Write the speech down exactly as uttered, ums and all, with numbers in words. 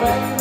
Mundo, ay,